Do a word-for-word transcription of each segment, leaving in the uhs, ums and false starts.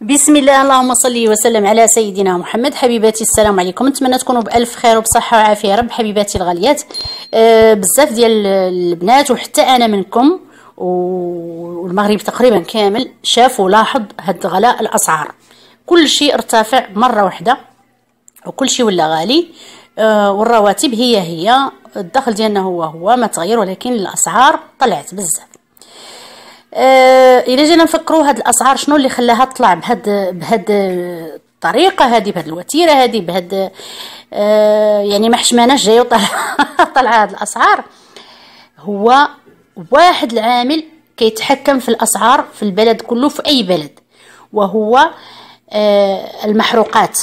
بسم الله. اللهم صل وسلم على سيدنا محمد. حبيباتي السلام عليكم، نتمنى تكونوا بالف خير وبصحه وعافيه يا رب. حبيباتي الغاليات، أه بزاف ديال البنات وحتى انا منكم والمغرب تقريبا كامل شاف ولاحظ هاد غلاء الاسعار. كل شيء ارتفع مره واحده وكل شيء ولا غالي، أه والرواتب هي هي، الدخل ديالنا هو هو ما تغير، ولكن الاسعار طلعت بزاف. أه إلا جينا نفكروا هاد الأسعار شنو اللي خلاها تطلع بهاد بهاد الطريقة هادي، بهاد الوتيرة هادي، بهاد أه يعني ما حشماناش جاية وطالعة طالعة هاد الأسعار. هو واحد العامل كيتحكم في الأسعار في البلد كله، في أي بلد، وهو أه المحروقات،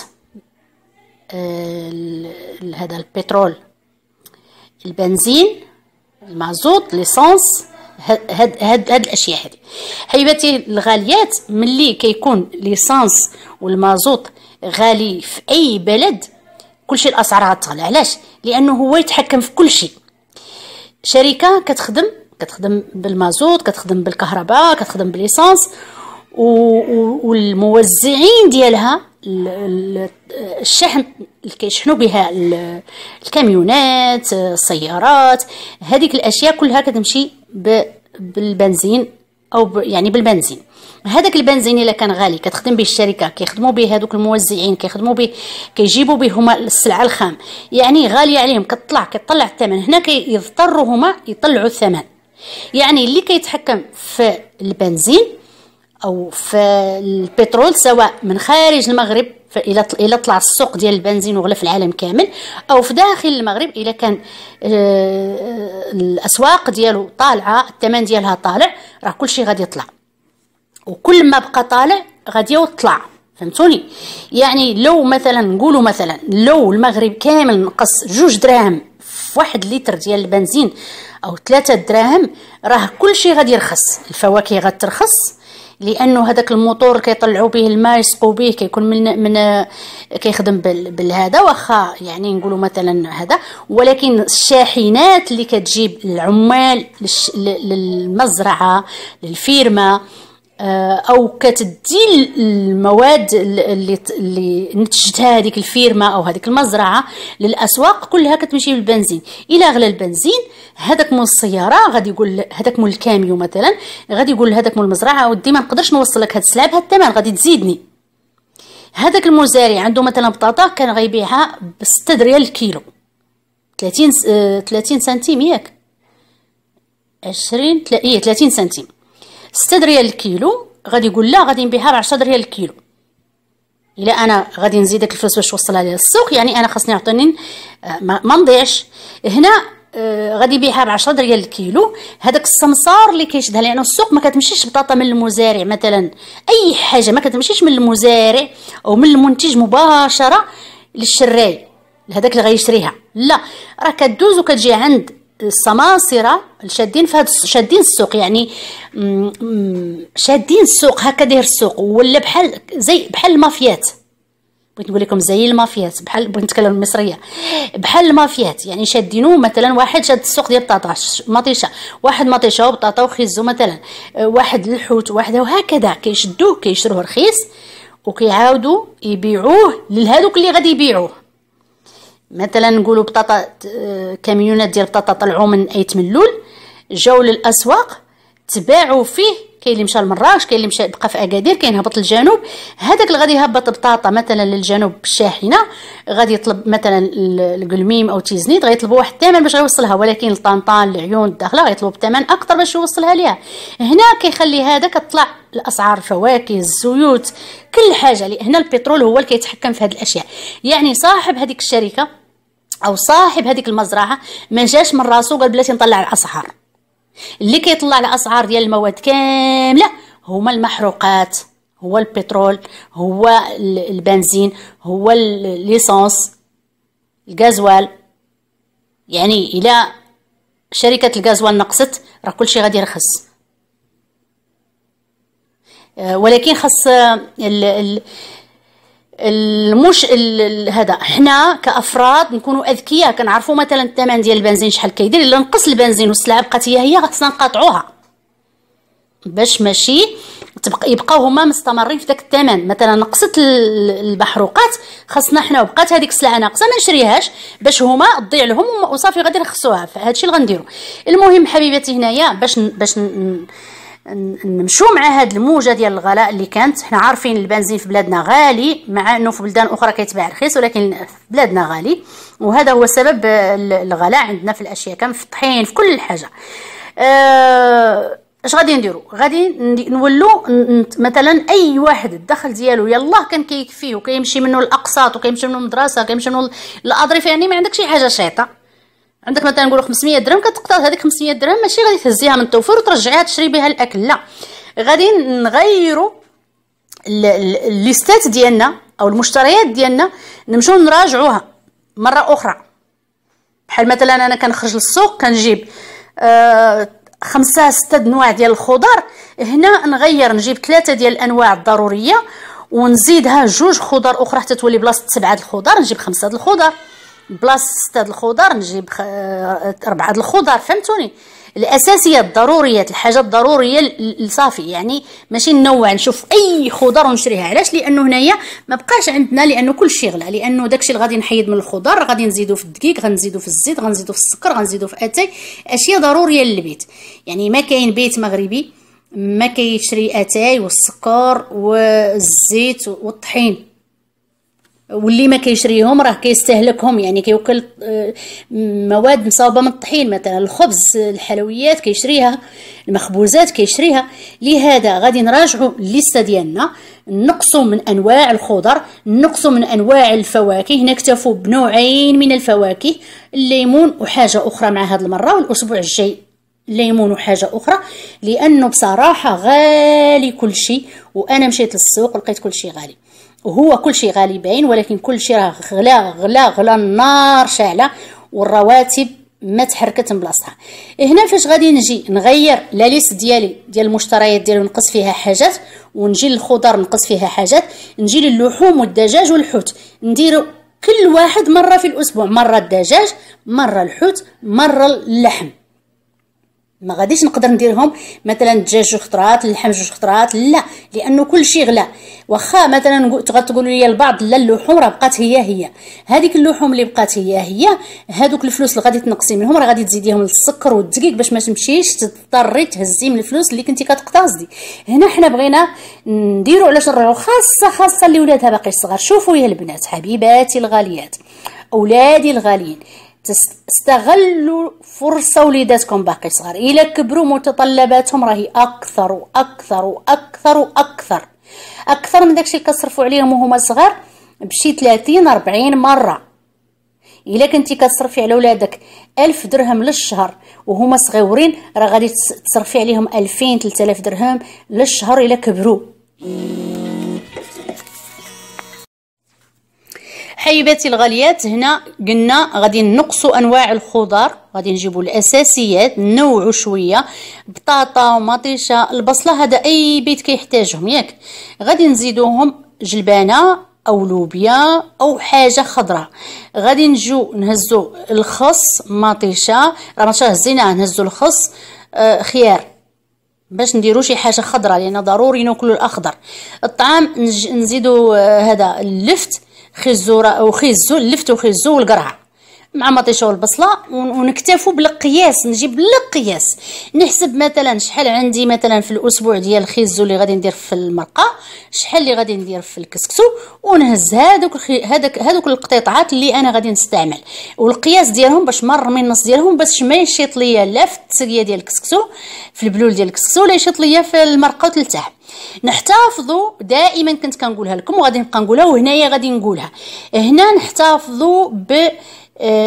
أه هذا البترول، البنزين، المازوت، ليسونس، هاد هاد هاد الاشياء هذه. حبيباتي الغاليات، ملي كيكون ليسانس والمازوط غالي في اي بلد كلشي الاسعار غتغلى. علاش؟ لانه هو يتحكم في كلشي. شركه كتخدم كتخدم بالمازوط، كتخدم بالكهرباء، كتخدم بالليسانس، والموزعين ديالها، الشحن اللي كيشحنوا بها الكاميونات، السيارات، هذيك الاشياء كلها كتمشي بالبنزين او يعني بالبنزين. هذاك البنزين الا كان غالي كتخدم به الشركه، كيخدموا به هذوك الموزعين، كيخدموا به، كيجيبوا به هما السلعه الخام، يعني غاليه عليهم، كتطلع كيطلع الثمن. هنا كيضطروا هما يطلعوا الثمن. يعني اللي كيتحكم في البنزين او في البترول، سواء من خارج المغرب الى الى طلع السوق ديال البنزين وغلى في العالم كامل، او في داخل المغرب الا كان الاسواق ديالو طالعه، الثمن ديالها طالع، راه كلشي غادي يطلع، وكل ما بقى طالع غادي يطلع. فهمتوني؟ يعني لو مثلا نقولوا مثلا لو المغرب كامل نقص جوج دراهم في واحد لتر ديال البنزين او ثلاثه دراهم، راه كلشي غادي يرخص. الفواكه غترخص، لانه هذاك الموتور كيطلعوا به الماء يسقوا به، كيكون من من كيخدم بالهذا، واخا يعني نقولوا مثلا هذا، ولكن الشاحنات اللي كتجيب العمال للمزرعه، للفيرما، او كتدي المواد اللي اللي نتجتها هذيك الفيرما او هذيك المزرعه للاسواق، كلها كتمشي بالبنزين. الى غلى البنزين، هذاك مول السياره غادي يقول هذاك مول الكاميو مثلا، غادي يقول هذاك مول المزرعه ودي ما نقدرش نوصل لك هاد السلعه بهاد الثمن، غادي تزيدني. هذاك المزارع عنده مثلا بطاطا كان غيبيعها ب ستة ريال الكيلو، ثلاثين ثلاثين سنتيم، ياك عشرين ثلاثين سنتيم، ستة ريال الكيلو، غادي يقول لا غادي نبيعها ب عشرة ريال الكيلو. الا انا غادي نزيد داك الفلوس باش نوصلها للسوق، يعني انا خاصني عطيني ما نضيعش. هنا غادي يبيعها ب عشرة ريال الكيلو. هذاك السمسار اللي كيشدها، لانه يعني السوق ما كتمشيش بطاطا من المزارع مثلا، اي حاجه ما كتمشيش من المزارع او من المنتج مباشره للشراي لهذاك اللي غيشريها، لا، راه كدوز وكتجي عند السماسره شادين في هاد، شادين السوق، يعني شادين السوق، هكا داير السوق، ولا بحال زي بحال المافيات. بغيت نقول لكم زي المافيات، بحال بغيت نتكلم المصريه، بحال المافيات، يعني شادينو مثلا، واحد شاد السوق ديال البطاطا، مطيشه، واحد مطيشه وبطاطا وخيزو مثلا، واحد الحوت، واحد، وهكذا كيشدوه كيشروه رخيص وكيعاودوا يبيعوه لهذوك اللي غادي يبيعوه. مثلا نقولوا بطاطا، كاميونات ديال بطاطا طلعوا من ايت ملول، جاو للاسواق، تباعوا فيه، كاين اللي مشى لمراكش، كاين اللي مشى بقى في اكادير، كاين هبط للجنوب. هذاك اللي غادي يهبط بطاطا مثلا للجنوب بالشاحنه، غادي يطلب مثلا القلميم او تيزنيت، غيطلبوا واحد الثمن باش غيوصلها، ولكن الطنطان، العيون، الداخله غيطلبوا بثمن اكثر باش يوصلها ليها. هنا كيخلي هذا كتطلع الاسعار، الفواكه، الزيوت، كل حاجه. هنا البترول هو اللي كيتحكم في هذه الاشياء. يعني صاحب هذيك الشركه او صاحب هذيك المزرعه ما جاش من راسو قال بلاتي نطلع الاسعار. اللي كيطلع الاسعار ديال المواد كامله هما المحروقات، هو البترول، هو البنزين، هو الليسانس، الغازوال. يعني الى شركه الغازوال نقصت، راه كلشي غادي يرخص، ولكن خاص المش هذا حنا كافراد نكونوا اذكياء، كنعرفوا مثلا الثمن ديال البنزين شحال كيدير. الا نقص البنزين والسلعه بقات هي هي، خاصنا نقاطعوها باش ماشي يبقاو هما مستمرين في داك الثمن. مثلا نقصت المحروقات، خاصنا حنا وبقات هذيك السلعه ناقصه ما نشريهاش باش هما تضيع لهم وصافي غادي نخصوها، فهادشي اللي غنديرو. المهم حبيباتي هنايا باش باش نمشيو مع هاد الموجه ديال الغلاء اللي كانت. حنا عارفين البنزين في بلادنا غالي، مع انه في بلدان اخرى كيتباع رخيص، ولكن في بلادنا غالي، وهذا هو سبب الغلاء عندنا في الاشياء، كان في الطحين، في كل حاجه. أه اش غادي نديرو؟ غادي نولو مثلا اي واحد الدخل ديالو يلاه كان كيكفيه وكيمشي منه الاقساط وكيمشي منه المدرسه وكيمشي منه الاضريف، يعني ما عندك شي حاجه شيطه. عندك مثلا نقولوا خمسمية درهم، كتقطع هذيك خمسمية درهم ماشي غادي تهزيها من التوفير وترجعيها تشري بها الاكل، لا، غادي نغيروا الليستات ديالنا او المشتريات ديالنا، نمشيو نراجعوها مره اخرى. بحال مثلا انا كنخرج للسوق كنجيب آه خمسة ستة انواع ديال الخضر، هنا نغير نجيب ثلاثة ديال الانواع الضروريه ونزيدها جوج خضر اخرى حتى تولي بلاصه سبعة الخضر نجيب خمسة الخضر، بلاصه ستة الخضر نجيب أربعة الخضر. فهمتوني؟ الاساسيه الضروريات، الحاجه الضروريه الصافي، يعني ماشي ننوع نشوف اي خضر ونشريها. علاش؟ لانه هنايا ما بقاش عندنا، لانه كل شيء غلا، لانه داكشي اللي غادي نحيد من الخضر غادي نزيدو في الدقيق، غنزيدو في الزيت، غنزيدو في السكر، غنزيدو في اتاي، اشياء ضروريه للبيت. يعني ما كاين بيت مغربي ما كيشري اتاي والسكر والزيت والطحين، واللي ما كيشريهم راه كيستهلكهم، يعني كيوكل مواد مصاوبه من الطحين، مثلا الخبز، الحلويات كيشريها، المخبوزات كيشريها. لهذا غادي نراجعوا الليسته ديالنا، نقصوا من انواع الخضر، نقصوا من انواع الفواكه، نكتفوا بنوعين من الفواكه، الليمون وحاجه اخرى مع هذه المره، والاسبوع الجاي الليمون وحاجه اخرى، لانه بصراحه غالي كل شيء. وانا مشيت للسوق لقيت كل شيء غالي، وهو كل شيء غالي باين، ولكن كل شيء راه غلا غلا غلا، النار شاعله والرواتب ما تحركت من بلاصتها. هنا فاش غادي نجي نغير لا ليست ديالي ديال المشتريات ديالي ونقص فيها حاجات، ونجي للخضر نقص فيها حاجات، نجي للحوم والدجاج والحوت، نديرو كل واحد مره في الاسبوع، مره الدجاج، مره الحوت، مره اللحم. ما غاديش نقدر نديرهم مثلا دجاج جوج خطرات، اللحم جوج خطرات، لا، لانه كل شيء غلا. واخا مثلا تقولوا لي البعض لا اللحوم راه بقات هي هي، هذيك اللحوم اللي بقات هي هي، هذوك الفلوس اللي غادي تنقصي منهم راه غادي تزيديهم للسكر والدقيق باش ما تمشيش تضطري تهزي من الفلوس اللي كنتي كتقتصدي. هنا حنا بغينا نديروا على شرعه، خاصه خاصه اللي ولادها باقي صغار. شوفوا يا البنات حبيباتي الغاليات، اولادي الغاليين، استغلوا فرصه وليداتكم باقي صغار، الا كبروا متطلباتهم راهي اكثر واكثر واكثر واكثر، اكثر من داكشي اللي كتصرفوا عليهم وهما صغار بشي ثلاثين أربعين مره. الا كنتي كتصرفي على ولادك ألف درهم للشهر وهما صغيورين، راه غادي تصرفي عليهم ألفين ثلاثة آلاف درهم للشهر الا كبروا. حبيباتي الغاليات، هنا قلنا غادي نقصوا انواع الخضر، غادي نجيبوا الاساسيات، نوعوا شويه، بطاطا ومطيشه، البصله، هذا اي بيت كيحتاجهم ياك. غادي نزيدوهم جلبانه او لوبيا او حاجه خضراء. غادي نجو نهزوا الخس، مطيشه، راه ماشي هزيناه، نهزوا الخس، آه خيار، باش نديرو شي حاجه خضراء لان ضروري ناكلو الاخضر. الطعام نزيدو آه هذا اللفت، خيزوره او خيزو، اللفت وخيزو والقرعه مع مطيشه والبصله، ونكتفوا بالقياس، نجيب القياس، نحسب مثلا شحال عندي مثلا في الاسبوع ديال الخيزو اللي غادي ندير في المرقه، شحال اللي غادي ندير في الكسكسو، ونهز هذوك هذاك هذوك القطيعات اللي انا غادي نستعمل، والقياس ديالهم باش مر من النص ديالهم، باش ما يشيط ليا لا في التسقيه ديال الكسكسو، في البلول ديال الكسكسو، لا يشيط ليا في المرقه وتلتاح. نحتفظوا دائما، كنت كنقولها لكم وغادي نبقى نقولها، وهنايا غادي نقولها، هنا نحتفظوا ب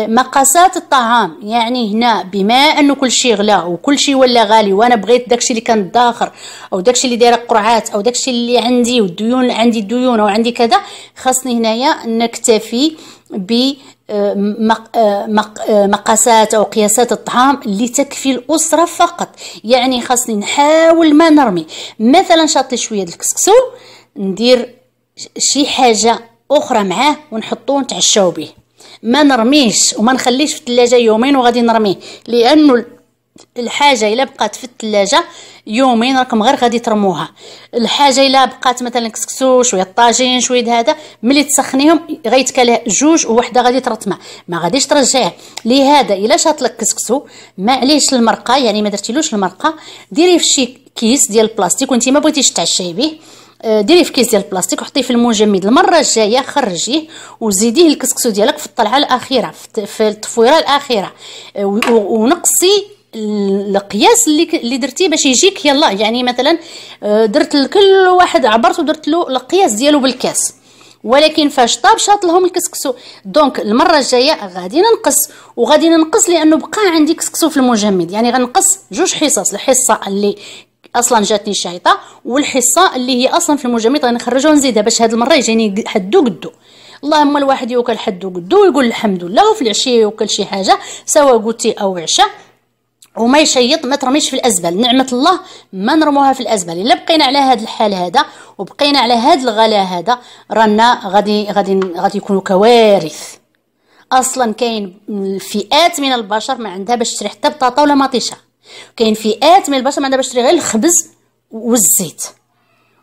مقاسات الطعام. يعني هنا بما انه كل شيء غلا وكل شيء ولا غالي، وانا بغيت داكشي اللي كان داخر او داكشي اللي دايره قرعات او داكشي اللي عندي والديون، عندي الديون او عندي كذا، خاصني هنايا نكتفي ب مقاسات او قياسات الطعام اللي تكفي الاسره فقط. يعني خاصني نحاول ما نرمي، مثلا شاط لي شويه د الكسكسو ندير شي حاجه اخرى معاه ونحطوه نتعشاو به، ما نرميش وما نخليش في الثلاجه يومين وغادي نرميه، لانه الحاجه الا بقات في الثلاجه يومين راكم غير غادي ترموها. الحاجه الا بقات مثلا كسكسو شويه الطاجين شويه هذا، ملي تسخنيهم غيتكال جوج ووحده غادي ترطمه، ما غاديش ترجعيه. لهذا الا شاطلك كسكسو ما عليهش المرقه، يعني ما درتيلوش المرقه، ديريه في شي كيس ديال البلاستيك وانت ما بغيتيش تعشي به، ديريه في كيس ديال البلاستيك وحطيه في المجمد. المره الجايه خرجيه وزيديه الكسكسو ديالك في الطلعه الاخيره، في التفويره الاخيره، ونقصي القياس اللي اللي درتيه باش يجيك. يلا يعني مثلا درت لكل واحد عبرت ودرت له القياس ديالو بالكاس، ولكن فاش طاب شاط لهم الكسكسو. دونك المره الجايه غادي ننقص، وغادي ننقص لانه بقى عندي كسكسو في المجمد، يعني غنقص جوج حصص، الحصه اللي اصلا جاتني الشايطه والحصه اللي هي اصلا في المجمد غنخرجها ونزيدها، باش هاد المره يجيني حدو قدو. اللهم الواحد يوكل حدو قدو ويقول الحمد لله، وفي العشيه يوكل شي حاجه سواء قوتي او عشاء، وما يشيط ما ترميش في الازبل. نعمه الله ما نرموها في الازبل. الا بقينا على هذا الحال هذا وبقينا على هذا الغلاء هذا، رانا غادي غادي غادي يكونوا كوارث. اصلا كاين فئات من البشر ما عندها باش تشري حتى بطاطا ولا مطيشه، كاين فئات من البشر ما عندها باش تشري غير الخبز والزيت،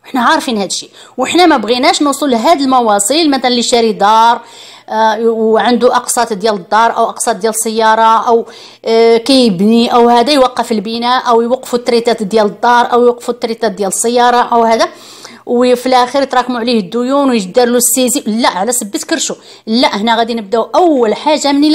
وحنا عارفين هذا الشيء. وحنا ما بغيناش نوصل لهاد المواصيل، مثلا اللي شاري دار وعنده اقساط ديال الدار او اقساط ديال السياره او كيبني او هذا، يوقف البناء او يوقفوا التريتات ديال الدار او يوقفوا التريتات ديال السياره او هذا، وفي الاخر يتراكموا عليه الديون ويجدار له السيزي. لا على سبيت كرشو، لا هنا غادي نبداو اول حاجه من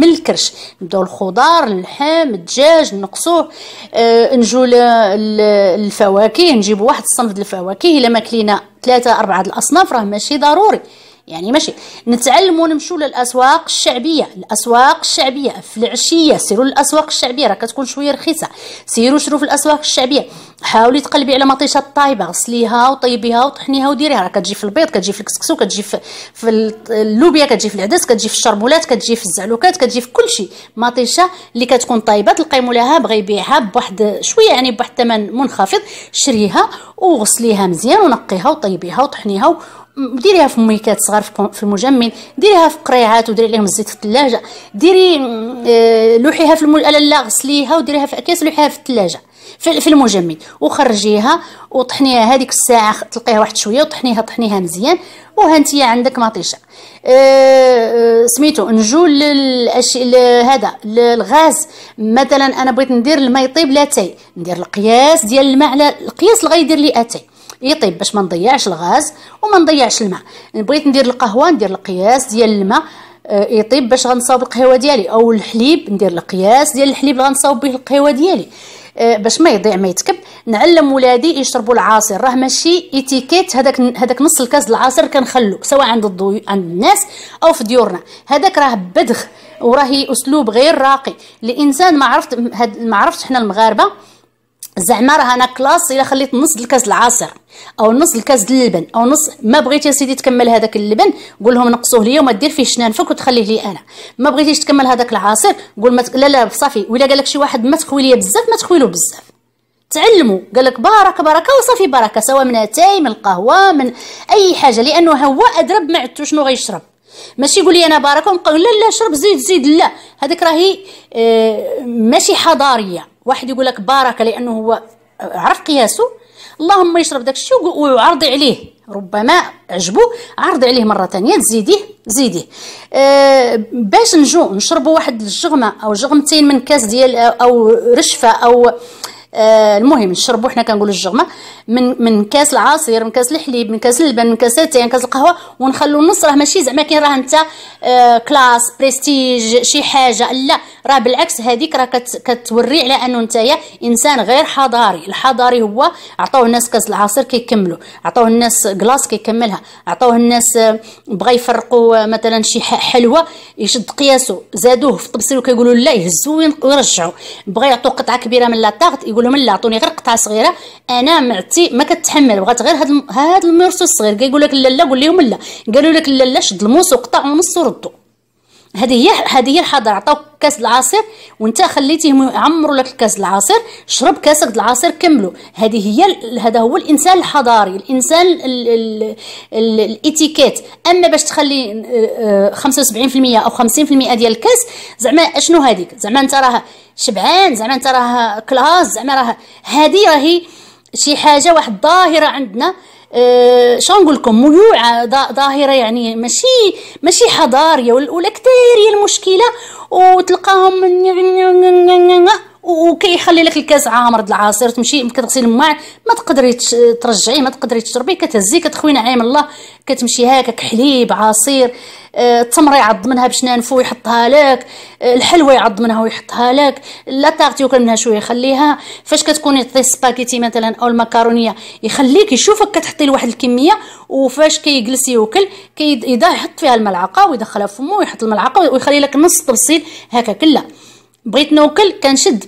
من الكرش، نبداو الخضار، اللحم، الدجاج نقصوه، آه نجو الفواكه، نجيبوا واحد الصنف ديال الفواكه، الا ماكلينا ثلاثه اربعه الاصناف راه ماشي ضروري، يعني ماشي نتعلموا نمشوا للاسواق الشعبيه. الاسواق الشعبيه في العشيه سيروا للاسواق الشعبيه، راه كتكون شويه رخيصه، سيروا شرو في الاسواق الشعبيه. حاولي تقلبي على مطيشه طايبه، غسليها وطيبيها وطحنيها وديريها، راه كتجي في البيض، كتجي في الكسكسو، كتجي في في اللوبيا، كتجي في العدس، كتجي في الشربولات، كتجي في الزعلوكات، كتجي في كلشي. مطيشه اللي كتكون طايبه تلقيمو لها بغى يبيعها بواحد شويه، يعني بواحد الثمن منخفض، شريها وغسليها مزيان ونقيها وطيبيها وطحنيها، ديريها في ميكات صغار في المجمد، ديريها في قريعات وديري عليهم الزيت في الثلاجه، ديري لوحيها في الم... لا لا غسليها وديريها في اكياس، لوحيها في الثلاجه في المجمد وخرجيها وطحنيها. هذيك الساعه تلقيها واحد شويه وطحنيها طحنيها مزيان، وهانتيا عندك مطيشه. أه سميتو نجو للأش... هذا الغاز، مثلا انا بغيت ندير الماء يطيب لاتاي، ندير القياس ديال الماء على القياس اللي غيدير لي اتاي يطيب، باش ما نضيعش الغاز وما نضيعش الماء. بغيت ندير القهوه ندير القياس ديال الماء يطيب باش غنصاوب القهوه ديالي، او الحليب ندير القياس ديال الحليب اللي غنصاوب به القهوه ديالي باش ما يضيع ما يتكب. نعلم ولادي يشربوا العصير، راه ماشي اتيكيت هذاك هذاك نص الكاس العصير كنخلو سواء عند الضيوف عند الناس او في ديورنا، هذاك راه بدغ وراه اسلوب غير راقي. الانسان ما عرفت ما عرفتش حنا المغاربه زعما راه انا كلاس الا خليت نص الكاس العصير او نص الكاس ديال اللبن او نص، ما بغيتي يا سيدي تكمل هذاك اللبن قول لهم نقصوه ليا وما دير فيه شنانفك وتخليه لي انا. ما بغيتيش تكمل هذاك العصير قول ما تك... لا لا صافي. ولا قال لك شي واحد ما تخوي ليا بزاف ما تخوي له بزاف، تعلموا قال لك بركه بركه وصافي بركه، سواء من اتاي من القهوه من اي حاجه، لانه هو ادرب ما عدتو شنو غيشرب. ماشي يقول لي انا بركه ونقول لا لا شرب زيد زيد، لا هذيك راهي آه ماشي حضاريه. واحد يقول لك باركه لانه هو عرف قياسه، اللهم يشرب داك الشيء وعرضي عليه، ربما عجبو عرضي عليه مره ثانيه تزيديه زيديه. أه باش نجو نشربوا واحد الجغمه او جغمتين من كاس ديال او رشفه او أه المهم نشربوا، حنا كنقولوا الجغمه من من كاس العصير من كاس الحليب من كاس اللبن من كاس التاي من كاس القهوه، ونخلو النص. راه ماشي زعما كاين راه انت أه كلاس بريستيج شي حاجه، لا راه بالعكس هذيك راه كتوري على انه نتايا انسان غير حضاري. الحضاري هو عطاوه الناس كاس العصير كيكملوا، عطاوه الناس كلاص كيكملها، عطاوه الناس بغا يفرقوا مثلا شي حلوه يشد قياسه زادوه في الطبسيل وكيقولوا لا يهزوه ويرجعوا، بغا يعطوا قطعه كبيره من لاطاغط يقول لهم لا عطوني غير قطعه صغيره انا معدتي ما كتحمل بغات غير هذا هذا المرسو الصغير. كيقول لك لا لا قول لهم لا، قالوا لك لا لا شد الموس وقطع ونص وردوا. هذه هي هذه هي الحضاره. عطاوك كاس العصير وانت خليتيه يعمروا لك الكاس العصير، شرب كاسك د العصير كملو. هذه هي هذا هو الانسان الحضاري، الانسان ال ال ال الاتيكيت. اما باش تخلي خمسة وسبعين بالمية او خمسين بالمية ديال الكاس، زعما اشنو هذيك؟ زعما انت راه شبعان، زعما انت راه كلاس، زعما راه هذه راهي شي حاجه، واحد الظاهره عندنا أه شنو نقول لكم، ميوعه ظاهره، يعني ماشي ماشي حضاريه، ولا كثير هي المشكله. وتلقاهم وكيخلي لك الكاس عامر د العصير، تمشي كتغسل الماء ما تقدري ترجعيه، ما تقدري تشربيه، كتهزي كتخوينا عام الله، كتمشي هكاك حليب عصير. التمره يعض منها باش ننفو يحطها لك، الحلوى يعض منها ويحطها لك، لا طارت ياكل منها شويه يخليها. فاش كتكوني طي سباكيتي مثلا او المكرونيه، يخليك يشوفك كتحطي لواحد الكميه، وفاش كيجلس ياكل كيضيع يحط فيها الملعقه ويدخلها فمو ويحط الملعقه ويخلي لك نص طبسيل هكاك. لا، بغيت ناكل كنشد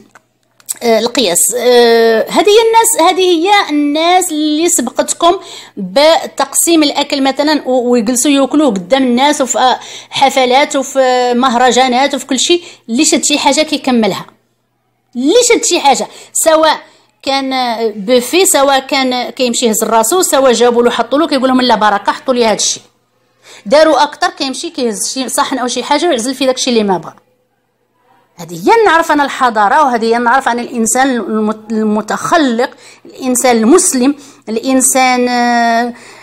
آه القياس. آه هذه هي الناس، هذه هي الناس اللي سبقتكم بتقسيم الاكل مثلا، ويجلسوا ياكلوا قدام الناس وفي حفلات وفي مهرجانات وفي كل شيء. اللي شد شي حاجه كيكملها، اللي شد شي حاجه، سواء كان بوفي، سواء كان كيمشي يهز راسو، سواء جابوا له حطوا له كيقول لهم لا بركه حطوا لي هذا الشيء، داروا اكثر كيمشي كيهز شي صحن او شي حاجه ويعزل في داك الشيء اللي ما بغى. هذه هي نعرف انا الحضاره، وهذه هي نعرف انا الانسان المتخلق، الانسان المسلم، الانسان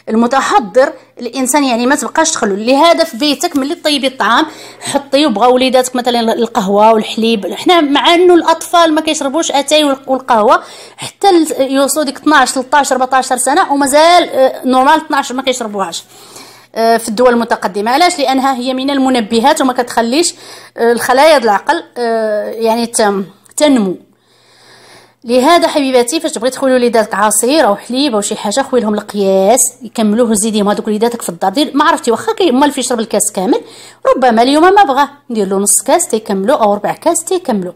المتحضر، الانسان يعني ما تبقاش تخلو. لهذا في بيتك ملي طيبي الطعام حطي، وبغاو وليداتك مثلا القهوه والحليب، حنا مع انه الاطفال ما كيشربوش اتاي والقهوه حتى يوصلوا ديك اثناش ثلاثطاش أربعطاش سنه، ومازال نورمال اثناش ما كيشربوهاش في الدول المتقدمه. علاش؟ لانها هي من المنبهات وما كتخليش الخلايا د العقل يعني تنمو. لهذا حبيباتي فاش تبغي تخوي وليداتك عصير او حليب او شي حاجه، خوي لهم القياس يكملوه، زيديهم هذوك وليداتك في الدار. دير ما عرفتي، واخا كيما اللي يشرب الكاس كامل، ربما اليوم ما بغى، ندير له نص كاس تيكملو او ربع كاس تيكملو.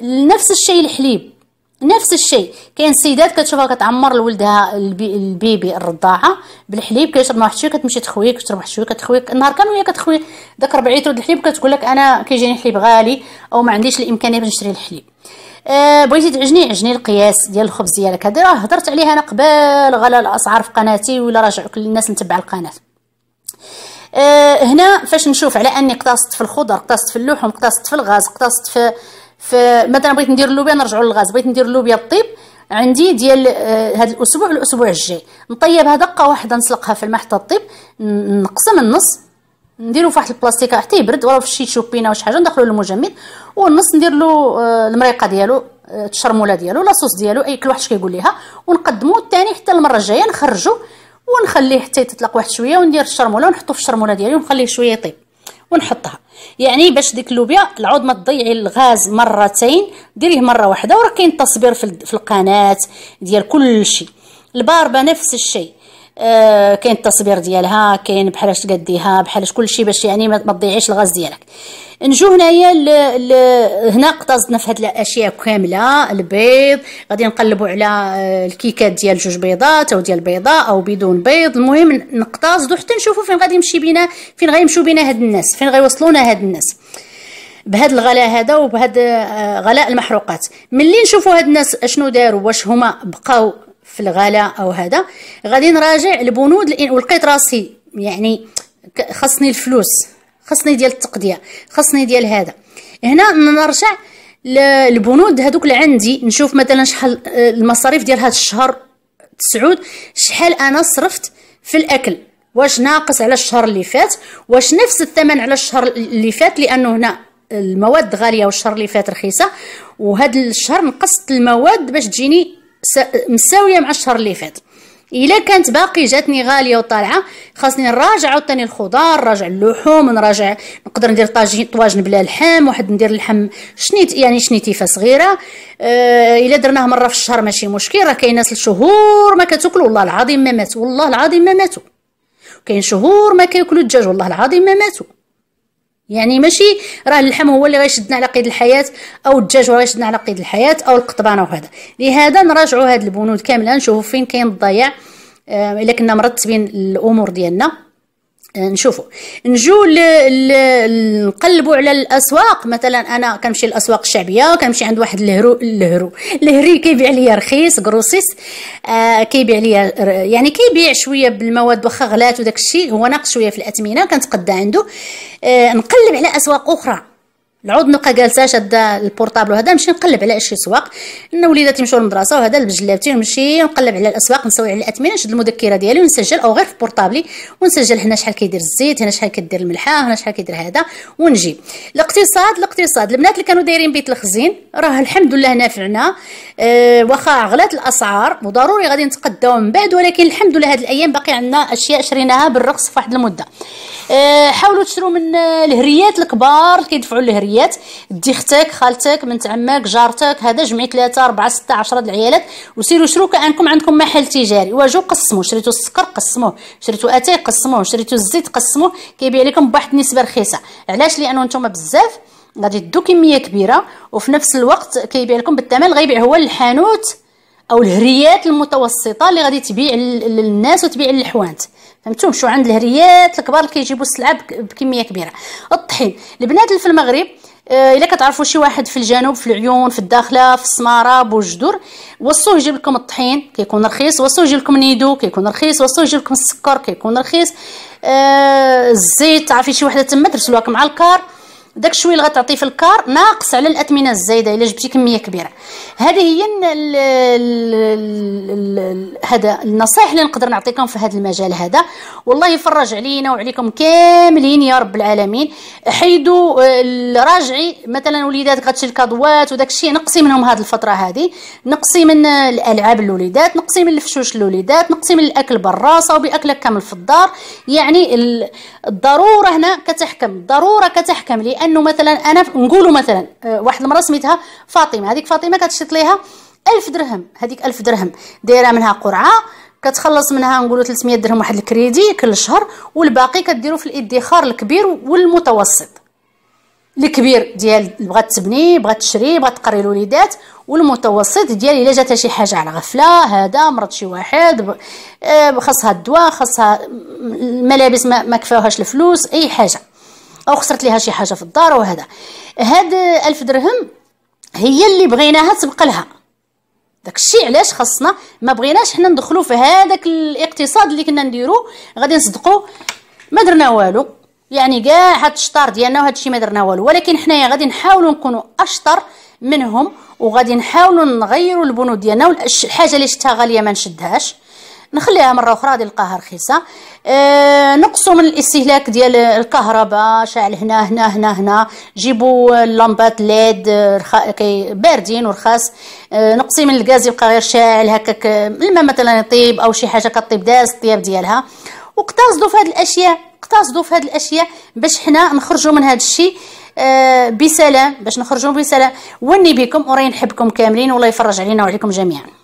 نفس الشيء الحليب، نفس الشيء. كاين السيدات كتشوفها كتعمر لولدها البي البيبي الرضاعه بالحليب، كيشرب واحد الشويه كتمشي تخويه، كتشرب واحد الشويه كتخويه، النهار كامل وهي كتخويه داك ربع لتر د الحليب، كتقول لك انا كيجيني الحليب غالي او ما عنديش الامكانيه باش نشري الحليب. أه بغيتي تعجني عجني القياس ديال الخبز ديالك، هذه راه هضرت عليها انا قبل غلا الاسعار في قناتي، ولا راجعوك للناس نتبع القناه. أه هنا فاش نشوف على اني اقتصدت في الخضر، اقتصدت في اللحم، اقتصدت في الغاز، اقتصدت في فمثلا بغيت ندير اللوبيا نرجعوا للغاز، بغيت ندير اللوبيا الطيب عندي ديال هذا الاسبوع الاسبوع الجاي، نطيبها دقه واحده نسلقها في الماء حتى الطيب، نقسم النص نديرو فواحد البلاستيكه حتى يبرد ولا في شي شوبينه ولا شي حاجه، ندخلو للمجمد، والنص ندير له المريقه ديالو، التشرموله ديالو، لاصوص ديالو، اي كل واحد كيقول ليها، ونقدمو. الثاني حتى المره الجايه نخرجو ونخليه حتى يتطلق واحد شويه، وندير الشرموله ونحطو في الشرموله ديالي ونخليه شويه يطيب ونحطها. يعني باش ديك اللوبيا العود ما تضيعي الغاز مرتين، ديريه مره واحده، وراه كاين التصبير في القناه ديال كل شيء. الباربه نفس الشيء، آه كاين التصبير ديالها، كاين بحالاش تقديها، بحالاش كل شيء، باش يعني ما تضيعيش الغاز ديالك. نجو هنايا ل... ل... هنا اقتصدنا في هاد الاشياء كامله. البيض غادي نقلبوا على الكيكات ديال جوج بيضات او ديال بيضه او بدون بيض، المهم نقتصدوا حتى نشوفوا فين غادي يمشي بينا، فين غيمشيو بينا هاد الناس، فين غيوصلونا هاد الناس بهاد الغلاء هذا وبهاد غلاء المحروقات. ملي نشوفوا هاد الناس اشنو داروا، واش هما بقاو في الغلاء او هذا، غادي نراجع البنود. ولقيت راسي يعني خاصني الفلوس، خاصني ديال التقديه، خاصني ديال هذا، هنا نرجع للبنود هذوك اللي عندي، نشوف مثلا شحال المصاريف ديال هذا الشهر تسعود، شحال انا صرفت في الاكل، واش ناقص على الشهر اللي فات، واش نفس الثمن على الشهر اللي فات، لانه هنا المواد غاليه والشهر اللي فات رخيصه، وهذا الشهر نقصت المواد باش تجيني مساويه مع الشهر اللي فات. الا كانت باقي جاتني غاليه وطالعه، خاصني نراجع عاوتاني الخضار، نراجع اللحوم، نراجع نقدر ندير طاجين طواجن بلا لحم، واحد ندير اللحم شنيت يعني شنيتيفه صغيره، آه الا درناه مره في الشهر ماشي مشكل، راه كاين ناس لشهور ما كتاكل، والله العظيم ما ماتوا، والله العظيم ما ماتوا، كاين شهور ما كياكلوا الدجاج، والله العظيم ما ماتوا. يعني ماشي راه اللحم هو اللي غيشدنا على قيد الحياه، او الدجاج هو اللي غيشدنا على قيد الحياه، او القطبانه وهذا. لهذا نراجعوا هاد البنود كامله، نشوفوا فين كاين الضياع، الا كنا مرتبين الامور ديالنا نشوفوا نجو نقلبوا على الاسواق. مثلا انا كنمشي للاسواق الشعبيه، كنمشي عند واحد الهرو الهرو الهري كيبيع ليا رخيص كروسيس، آه كيبيع ليا يعني كيبيع شويه بالمواد واخا غلات وداك الشيء، هو ناقص شويه في الاثمنه، كنتقدى عنده. آه نقلب على اسواق اخرى، العود نبقى جالسه شاده البورطابل وهذا، نمشي نقلب على شي سواق، ان وليداتي يمشيو للمدرسه وهذا لبس جلابتي، نمشي نقلب على الاسواق، نسوي على الاثمنه، نشد المذكره ديالي ونسجل، او غير في بورطابلي ونسجل هنا شحال كيدير الزيت، هنا شحال كدير الملحه، هنا شحال كيدير هذا، ونجيب. الاقتصاد الاقتصاد البنات اللي كانوا دايرين بيت الخزين راه الحمد لله نافعنا، أه واخا غلات الاسعار وضروري غادي نتقداو من بعد، ولكن الحمد لله هاد الايام باقي عندنا اشياء شريناها بالرخص في واحد المده. أه حاولوا تشرو من الهريات الكبار اللي كيدفعوا الهريات، دي ختك خالتك بنت عمك جارتك هذا، جمعي ثلاثة أربعة ستة عشرة العيالات وسيروا شرو كأنكم عندكم محل تجاري، واجو قسموا، شريتوا السكر قسموه، شريتوا الاتاي قسموه، شريتوا الزيت قسموه، كيبيع لكم بواحد النسبه رخيصه. علاش؟ لانه نتوما بزاف غادي تدو كميه كبيره، وفي نفس الوقت كيبيع لكم بالثمن اللي غيبيع هو الحانوت او الهريات المتوسطه اللي غادي تبيع للناس وتبيع للحوانت، فهمتوا؟ مشوا عند الهريات الكبار اللي كيجيبوا السلعه بكميه كبيره. الطحين البنات اللي في المغرب، الا كتعرفوا شي واحد في الجنوب في العيون في الداخله في السماره بوجدور، وصوه يجيب لكم الطحين كيكون رخيص، وصوه يجيب لكم نيدو كيكون رخيص، وصوه يجيب لكم السكر كيكون رخيص، آه الزيت تعرفي شي وحده تما درسلوها مع الكار، داك الشويه اللي غتعطيه في الكار ناقص على الاثمنه الزايده الا جبتي كميه كبيره. هذه هي هذا النصائح اللي نقدر نعطيكم في هذا المجال هذا، والله يفرج علينا وعليكم كاملين يا رب العالمين. حيدوا راجعي مثلا وليداتك هادشي الكادوات وداك الشيء، نقصي منهم هذه الفتره هذه، نقصي من الالعاب للوليدات، نقصي من الفشوش للوليدات، نقصي من الاكل برا، صاوبي اكلك كامل في الدار، يعني الضروره هنا كتحكم، الضروره كتحكم. لي انه مثلا انا نقولوا مثلا واحد المراه سميتها فاطمه، هذيك فاطمه كتشط ليها ألف درهم، هذيك ألف درهم دايره منها قرعه كتخلص منها نقولوا ثلاثمية درهم واحد الكريدي كل شهر، والباقي كديروا في الادخار الكبير والمتوسط. الكبير ديال بغات تبني بغات تشري بغات تقري لوليدات، والمتوسط ديال الا جاتها شي حاجه على غفله، هذا مرض شي واحد خاصها الدواء خاصها الملابس ما كفاوهاش الفلوس اي حاجه، او خسرت ليها شي حاجه في الدار وهذا. هاد ألف درهم هي اللي بغيناها تبقى لها، داكشي علاش خاصنا ما بغيناش حنا ندخلو في هذاك الاقتصاد اللي كنا نديرو غادي نصدقو ما درنا والو، يعني كاع هاد الشطار ديالنا وهادشي ما درنا والو، ولكن حنايا غادي نحاولو نكونو اشطر منهم، وغادي نحاولو نغيرو البنود ديالنا، والحاجه اللي شتها غاليه ما نشدهاش نخليها مره اخرى غادي نلقاها رخيصه. أه نقصوا من الاستهلاك ديال الكهرباء، شعل هنا هنا هنا هنا، جيبوا اللمبات ليد باردين ورخاص. أه نقصي من الغاز يبقى غير شاعل هكاك، الماء مثلا يطيب او شي حاجه كطيب داز الطياب ديالها، واقتصدوا في هاد الاشياء، اقتصدوا في هاد الاشياء باش حنا نخرجوا من هاد الشيء أه بسلام، باش نخرجوا بسلام. وني بكم وراي نحبكم كاملين والله يفرج علينا وعليكم جميعا.